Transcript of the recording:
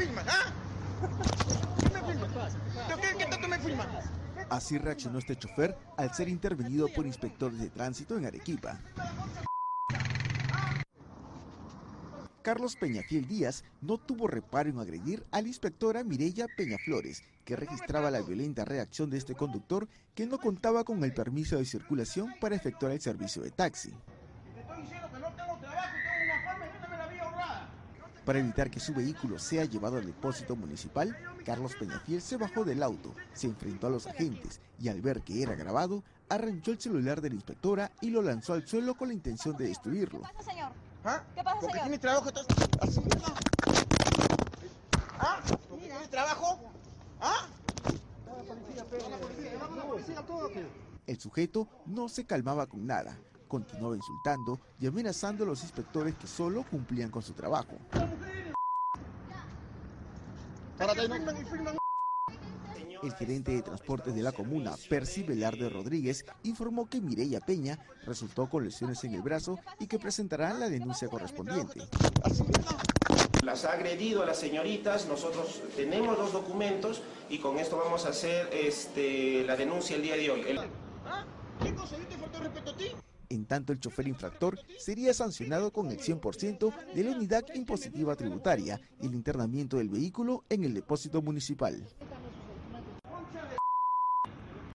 filmas? ¿Ah? ¿Qué me filmas? ¿Qué tanto me filmas? Así reaccionó este chofer al ser intervenido por inspectores de tránsito en Arequipa. Carlos Peñafiel Díaz no tuvo reparo en agredir a la inspectora Mirella Peñaflores, que registraba la violenta reacción de este conductor que no contaba con el permiso de circulación para efectuar el servicio de taxi. Para evitar que su vehículo sea llevado al depósito municipal, Carlos Peñafiel se bajó del auto, se enfrentó a los agentes y al ver que era grabado, arranchó el celular de la inspectora y lo lanzó al suelo con la intención de destruirlo. ¿Ah? ¿Qué pasa, señor? ¿Tiene trabajo? ¿Ah? ¿Tiene trabajo? ¿Ah? El sujeto no se calmaba con nada. Continuaba insultando y amenazando a los inspectores que solo cumplían con su trabajo. El gerente de transportes de la comuna, Percy Velarde Rodríguez, informó que Mireya Peña resultó con lesiones en el brazo y que presentará la denuncia correspondiente. Las ha agredido a las señoritas, nosotros tenemos los documentos y con esto vamos a hacer la denuncia el día de hoy. En tanto, el chofer infractor sería sancionado con el 100% de la unidad impositiva tributaria y el internamiento del vehículo en el depósito municipal.